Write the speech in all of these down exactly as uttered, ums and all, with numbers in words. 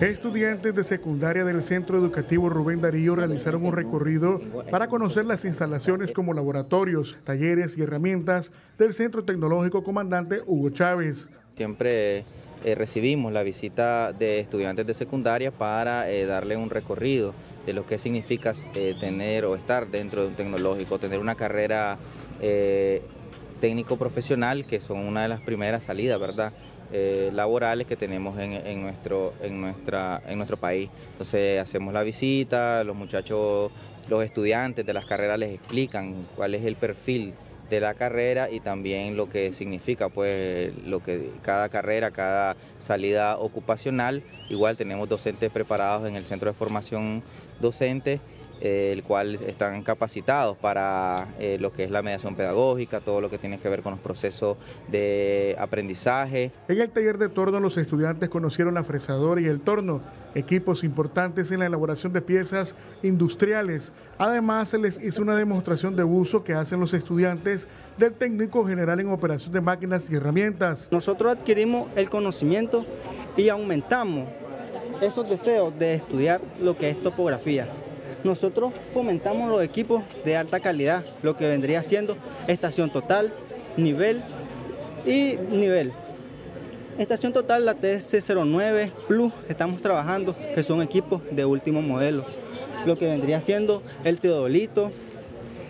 Estudiantes de secundaria del Centro Educativo Rubén Darío realizaron un recorrido para conocer las instalaciones como laboratorios, talleres y herramientas del Centro Tecnológico Comandante Hugo Chávez. Siempre eh, recibimos la visita de estudiantes de secundaria para eh, darle un recorrido de lo que significa eh, tener o estar dentro de un tecnológico, tener una carrera eh, técnico-profesional, que son una de las primeras salidas, ¿verdad?, Eh, laborales que tenemos en, en, nuestro, en, nuestra, en nuestro país. Entonces hacemos la visita, los muchachos, los estudiantes de las carreras les explican cuál es el perfil de la carrera y también lo que significa, pues, lo que cada carrera, cada salida ocupacional. Igual tenemos docentes preparados en el Centro de Formación Docente, eh, el cual están capacitados para eh, lo que es la mediación pedagógica, todo lo que tiene que ver con los procesos de aprendizaje. En el taller de torno los estudiantes conocieron la fresadora y el torno, equipos importantes en la elaboración de piezas industriales. Además, se les hizo una demostración de uso que hacen los estudiantes del técnico general en operación de máquinas y herramientas. Nosotros adquirimos el conocimiento y aumentamos esos deseos de estudiar lo que es topografía. Nosotros fomentamos los equipos de alta calidad, lo que vendría siendo estación total, nivel y nivel. Estación total, la T C cero nueve Plus, estamos trabajando, que son equipos de último modelo, lo que vendría siendo el teodolito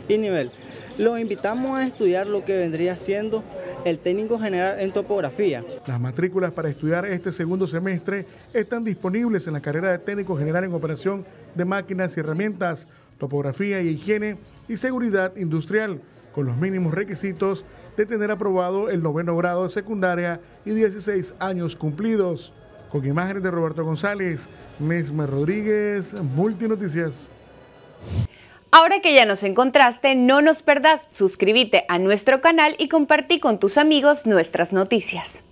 y nivel. Los invitamos a estudiar lo que vendría siendo el técnico general en topografía. Las matrículas para estudiar este segundo semestre están disponibles en la carrera de técnico general en operación de máquinas y herramientas, topografía y higiene y seguridad industrial, con los mínimos requisitos de tener aprobado el noveno grado de secundaria y dieciséis años cumplidos. Con imágenes de Roberto González, Nesme Rodríguez, Multinoticias. Ahora que ya nos encontraste, no nos perdás, suscríbete a nuestro canal y compartí con tus amigos nuestras noticias.